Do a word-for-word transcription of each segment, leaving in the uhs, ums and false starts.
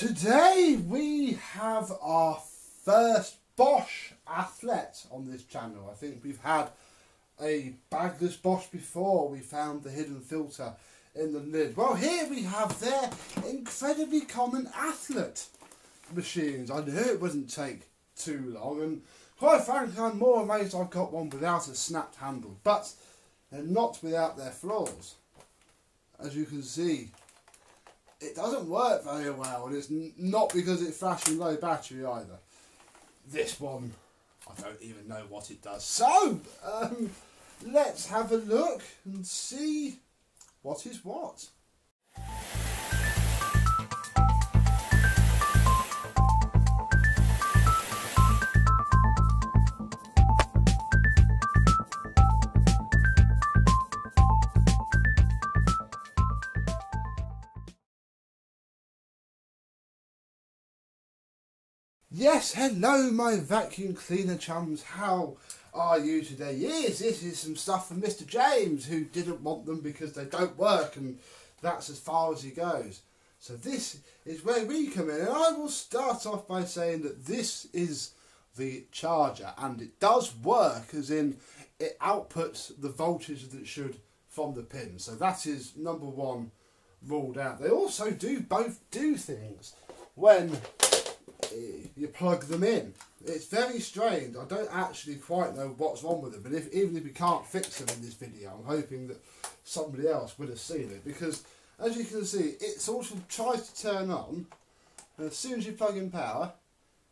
Today we have our first Bosch Athlet on this channel. I think we've had a bagless Bosch before. We found the hidden filter in the lid. Well, here we have their incredibly common Athlet machines. I knew it wouldn't take too long, and quite frankly I'm more amazed I've got one without a snapped handle, but they're not without their flaws. As you can see, it doesn't work very well, and it's not because it's flashing low battery either. This one, I don't even know what it does. So, um, let's have a look and see what is what. Yes, hello my vacuum cleaner chums, how are you today? Yes, this is some stuff from Mister James, who didn't want them because they don't work, and that's as far as he goes. So this is where we come in, and I will start off by saying that this is the charger, and it does work, as in it outputs the voltage that it should from the pin. So that is number one ruled out. They also do both do things when you plug them in. It's very strange. I don't actually quite know what's wrong with them, but if, even if we can't fix them in this video, I'm hoping that somebody else would have seen it, because as you can see, it sort of tries to turn on, and as soon as you plug in power,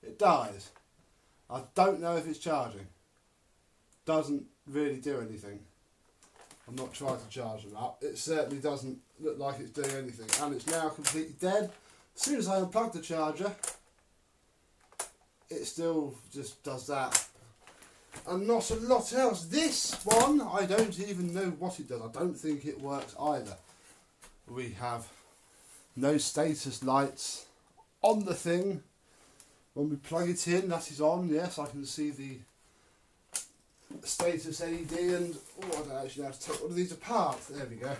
it dies. I don't know if it's charging. Doesn't really do anything. I'm not trying to charge them up. It certainly doesn't look like it's doing anything, and it's now completely dead. As soon as I unplug the charger, it still just does that, and not a lot else. This one, I don't even know what it does. I don't think it works either. We have no status lights on the thing. When we plug it in, that is on. Yes, I can see the status L E D, and oh, I don't actually know how to take one of these apart. There we go.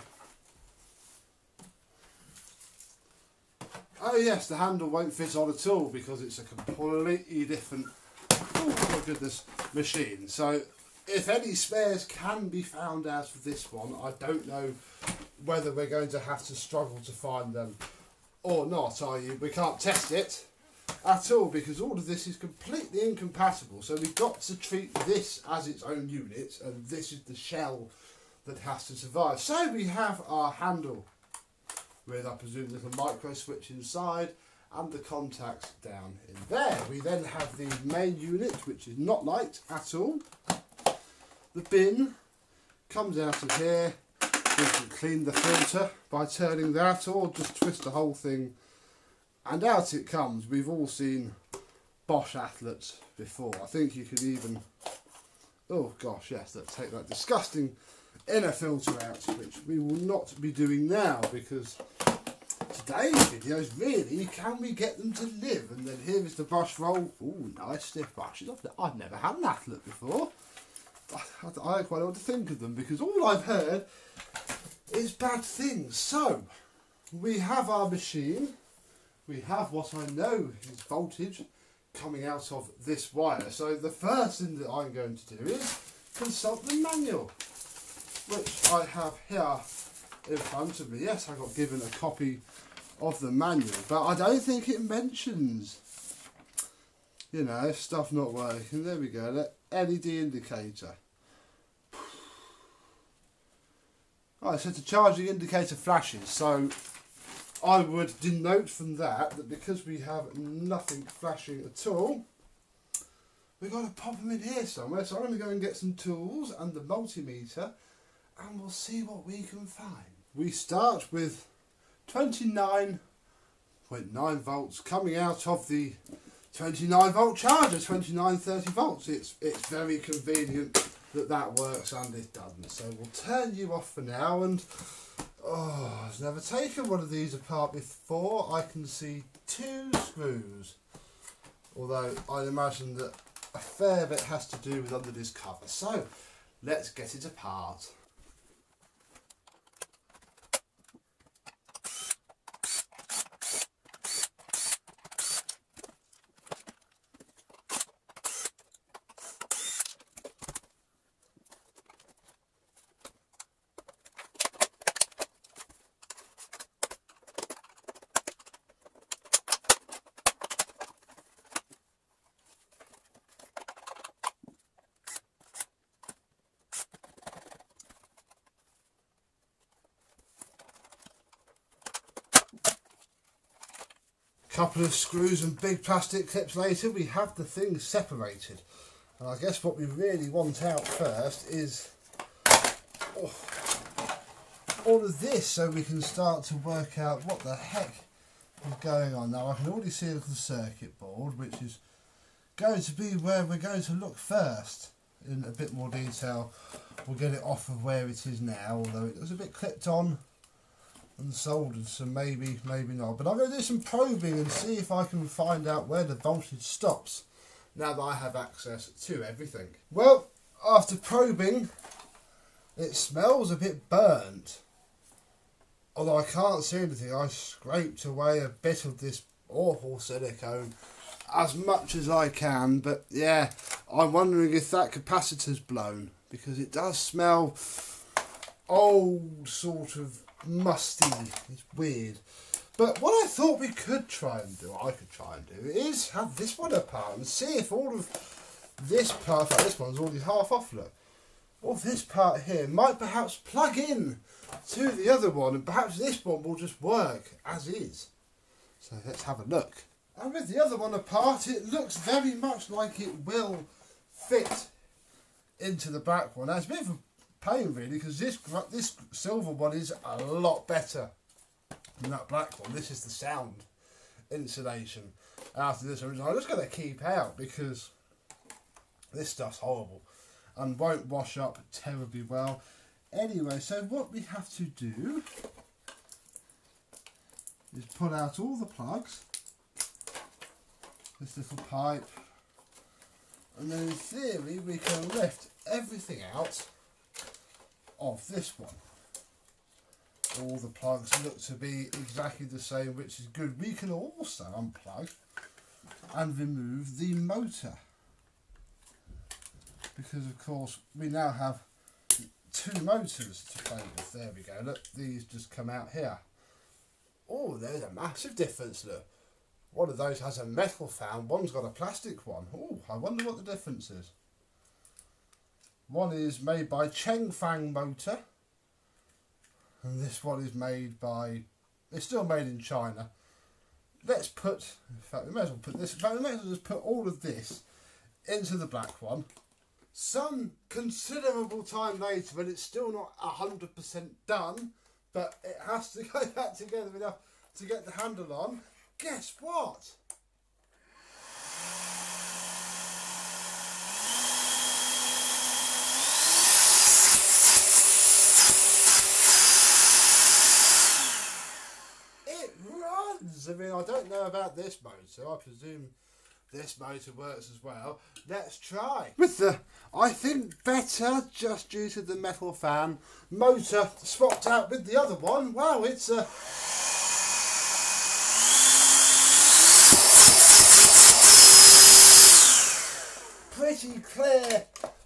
Oh yes, the handle won't fit on at all because it's a completely different, oh my goodness, machine. So if any spares can be found out of this one, I don't know whether we're going to have to struggle to find them or not, are you? We can't test it at all because all of this is completely incompatible. So we've got to treat this as its own unit, and this is the shell that has to survive. So we have our handle with, I presume, there's a micro switch inside and the contacts down in there. We then have the main unit, which is not light at all. The bin comes out of here. We can clean the filter by turning that, or just twist the whole thing and out it comes. We've all seen Bosch Athlets before. I think you could even, oh gosh, yes, let's take that disgusting inner filter out, which we will not be doing now, because today's video is really, can we get them to live? And then here is the brush roll. Ooh, nice stiff brushes. I've never had an Athlet before. I, I, I quite want to think of them, because all I've heard is bad things. So we have our machine. We have what I know is voltage coming out of this wire. So the first thing that I'm going to do is consult the manual, which I have here in front of me. Yes, I got given a copy of the manual, but I don't think it mentions, you know, stuff not working. There we go, the L E D indicator. All right, so the charging indicator flashes, so I would denote from that that because we have nothing flashing at all, we've got to pop them in here somewhere. So I'm going to go and get some tools and the multimeter, and we'll see what we can find. We start with twenty-nine point nine volts coming out of the twenty-nine volt charger, twenty-nine, thirty volts. It's, it's very convenient that that works, and it doesn't. So we'll turn you off for now, and oh, I've never taken one of these apart before. I can see two screws, although I imagine that a fair bit has to do with under this cover. So let's get it apart. Couple of screws and big plastic clips later, we have the thing separated. And I guess what we really want out first is oh, all of this, so we can start to work out what the heck is going on. Now I can already see the circuit board, which is going to be where we're going to look first in a bit more detail. We'll get it off of where it is now, although it was a bit clipped on and soldered, so maybe, maybe not. But I'm going to do some probing and see if I can find out where the voltage stops, now that I have access to everything. Well, after probing, it smells a bit burnt. Although I can't see anything, I scraped away a bit of this awful silicone as much as I can. But yeah, I'm wondering if that capacitor's blown, because it does smell old sort of musty. It's weird. But what I thought we could try and do, I could try and do, is have this one apart and see if all of this part, like this one's already half off, look, all this part here might perhaps plug in to the other one, and perhaps this one will just work as is. So let's have a look. And with the other one apart, it looks very much like it will fit into the back one. Now it's a bit of a pain really, because this this silver one is a lot better than that black one. This is the sound insulation. After this original, I'm just going to keep out, because this stuff's horrible and won't wash up terribly well. Anyway, so what we have to do is pull out all the plugs, this little pipe, and then in theory we can lift everything out of this one. All the plugs look to be exactly the same, which is good. We can also unplug and remove the motor, because of course we now have two motors to play with. There we go, look, these just come out here. Oh, there's a massive difference, look. One of those has a metal fan, one's got a plastic one. Oh, I wonder what the difference is. One is made by Cheng Fang Motor, and this one is made by, it's still made in China. Let's put, in fact we may as well put this, in fact we may as well just put all of this into the black one. Some considerable time later, but it's still not one hundred percent done, but it has to go back together enough to get the handle on. Guess what? I mean, I don't know about this motor. I presume this motor works as well. Let's try. With the, I think, better just due to the metal fan motor swapped out with the other one. Wow, it's a... pretty clear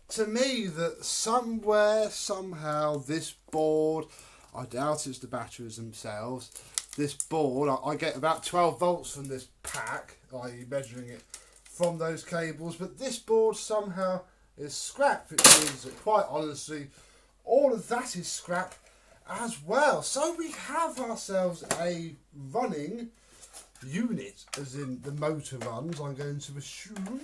to me that somewhere, somehow, this board, I doubt it's the batteries themselves, this board, I get about twelve volts from this pack, that is measuring it from those cables, but this board somehow is scrap, which means that quite honestly all of that is scrap as well. So we have ourselves a running unit, as in the motor runs, I'm going to assume.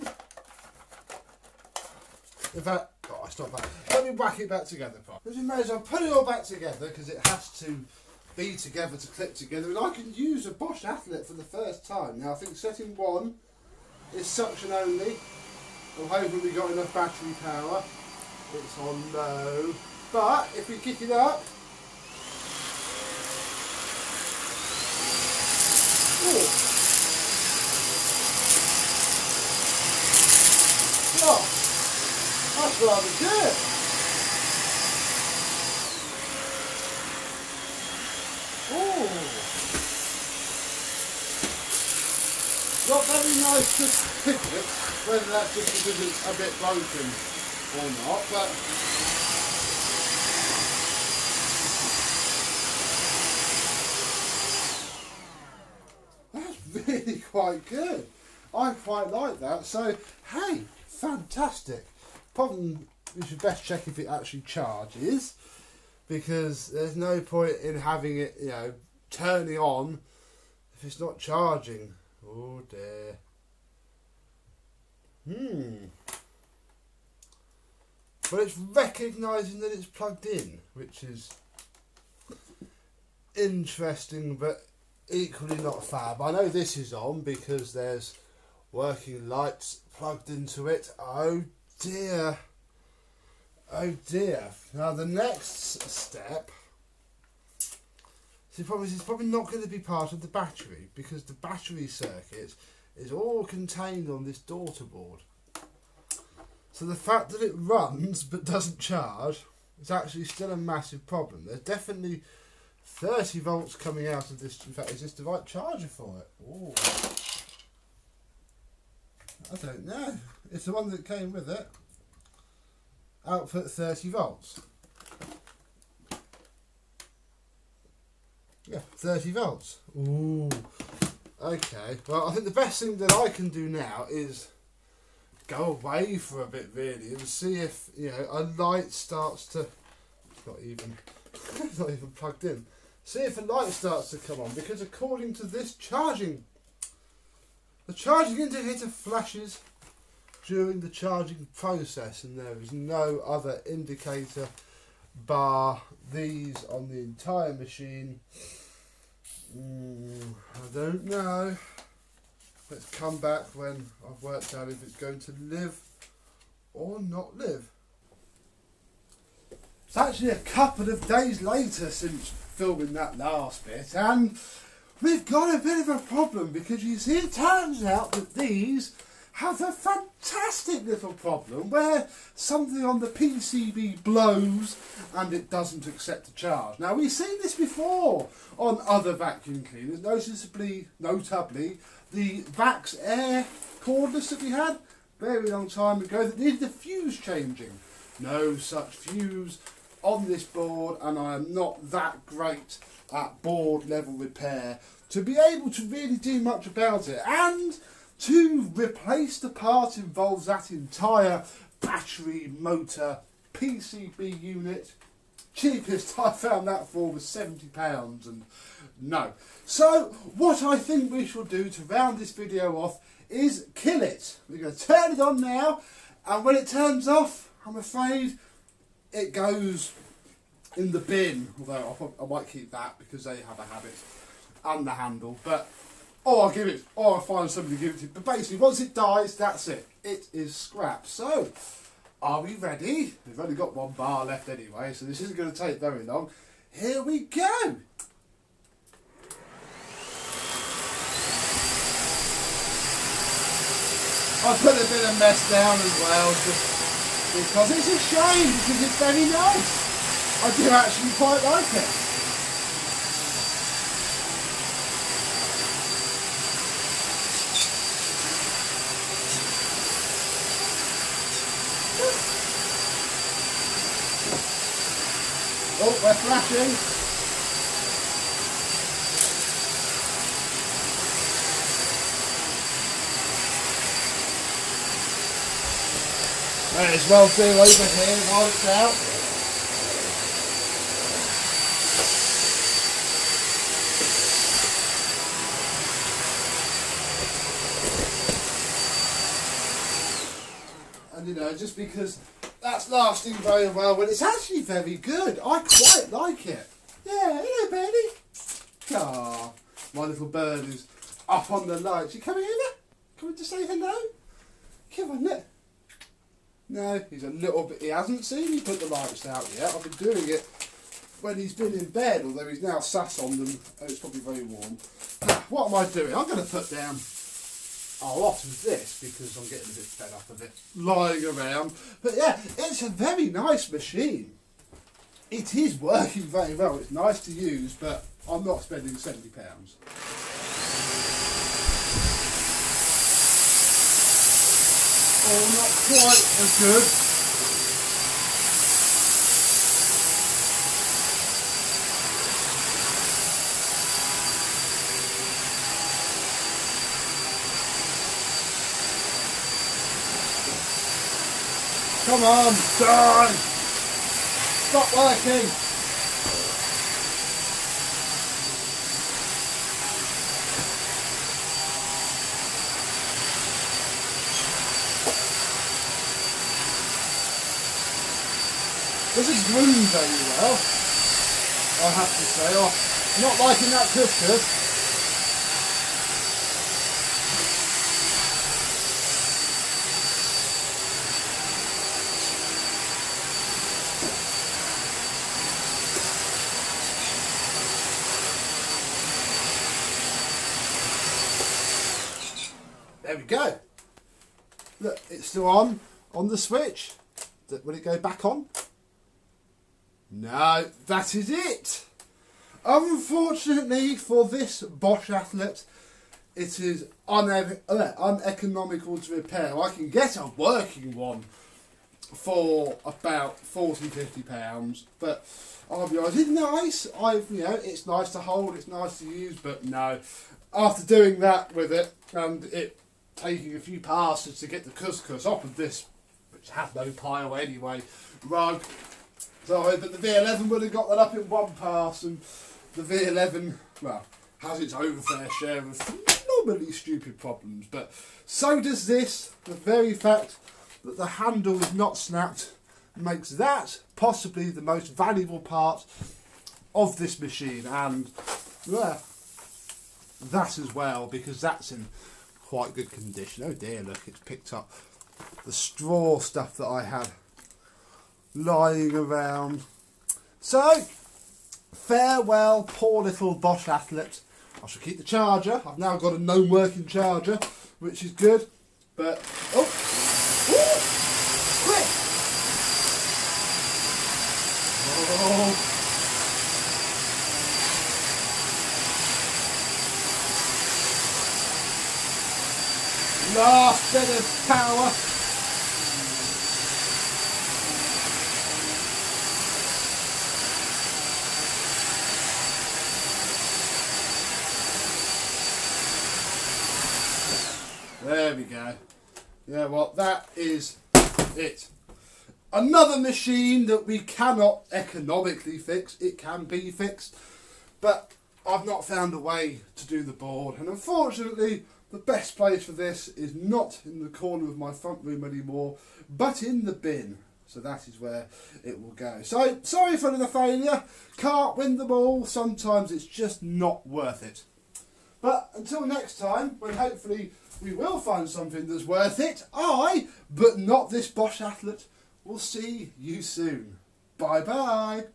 In fact, oh, stop that. Let me whack it back together properly. We may as well put it all back together, because it has to be together to clip together, and I can use a Bosch Athlet for the first time. Now I think setting one is suction only. I'm hoping we got enough battery power. It's on low, but if we kick it up, ooh. Oh, that's rather good. Not very nice to pick it, whether that's just because it's a bit broken or not, but that's really quite good. I quite like that, so hey, fantastic. Problem we should best check if it actually charges, because there's no point in having it, you know, turning on if it's not charging. Oh dear. Hmm. But it's recognising that it's plugged in, which is interesting, but equally not fab. I know this is on because there's working lights plugged into it. Oh dear. Oh dear. Now the next step, the problem is it's probably not going to be part of the battery because the battery circuit is all contained on this daughter board. So the fact that it runs but doesn't charge is actually still a massive problem. There's definitely thirty volts coming out of this. In fact, is this the right charger for it? Ooh. I don't know. It's the one that came with it. Output thirty volts. Yeah, thirty volts. Ooh. Okay. Well, I think the best thing that I can do now is go away for a bit, really, and see if, you know, a light starts to. It's not even. It's not even plugged in. See if a light starts to come on, because according to this charging, the charging indicator flashes during the charging process, and there is no other indicator bar these on the entire machine. Mm, I don't know. Let's come back when I've worked out if it's going to live or not live. It's actually a couple of days later since filming that last bit, and we've got a bit of a problem because, you see, it turns out that these have a fantastic little problem where something on the P C B blows and it doesn't accept a charge. Now, we've seen this before on other vacuum cleaners, noticeably, notably, the Vax Air cordless that we had very long time ago that needed the fuse changing. No such fuse on this board, and I am not that great at board level repair to be able to really do much about it. And to replace the part involves that entire battery, motor, P C B unit. Cheapest I found that for was seventy pounds, and no. So what I think we shall do to round this video off is kill it. We're going to turn it on now, and when it turns off, I'm afraid it goes in the bin. Although I might keep that because they have a habit, and the handle, but. Or I'll give it, or I'll find somebody to give it to. But basically, once it dies, that's it. It is scrap. So, are we ready? We've only got one bar left anyway, so this isn't going to take very long. Here we go! I put a bit of mess down as well, just because it's a shame, because it's very nice. I do actually quite like it. Oh, we're flashing. May as well do over here while it's out. And you know, just because that's lasting very well, but it's actually very good. I quite like it. Yeah, hello, birdie. Ah, my little bird is up on the light. You coming over? Coming to say hello? Come on, look. No, he's a little bit. He hasn't seen me put the lights out yet. I've been doing it when he's been in bed, although he's now sat on them. Oh, it's probably very warm. Now, what am I doing? I'm going to put down a lot of this because I'm getting a bit fed up of it lying around. But yeah, it's a very nice machine. It is working very well. It's nice to use, but I'm not spending seventy pounds. Oh, not quite as good. Come on, die! Stop working! doesn't groom very well, I have to say. I'm not liking that custard. There we go. Look, it's still on on the switch. Will it go back on? No, that is it. Unfortunately for this Bosch Athlet, it is une uh, uneconomical to repair. I can get a working one for about forty, fifty pounds, but I'll be honest, it's nice. I've, you know, it's nice to hold, it's nice to use, but no. After doing that with it and it taking a few passes to get the couscous off of this, which had no pile anyway, rug. Sorry, but the V eleven would have got that up in one pass, and the V eleven, well, has its own fair share of phenomenally stupid problems, but so does this. The very fact that the handle is not snapped makes that possibly the most valuable part of this machine, and yeah, that as well, because that's in quite good condition. Oh dear, look, it's picked up the straw stuff that I had lying around. So, farewell, poor little Bosch Athlet. I shall keep the charger. I've now got a non-working charger, which is good. But oh, ooh, quick! Oh. Last bit of power. There we go. Yeah, well, that is it. Another machine that we cannot economically fix. It can be fixed, but I've not found a way to do the board, and unfortunately, the best place for this is not in the corner of my front room anymore, but in the bin. So that is where it will go. So, sorry for the failure. Can't win them all. Sometimes it's just not worth it. But until next time, when hopefully we will find something that's worth it, I, but not this Bosch Athlet, will see you soon. Bye-bye.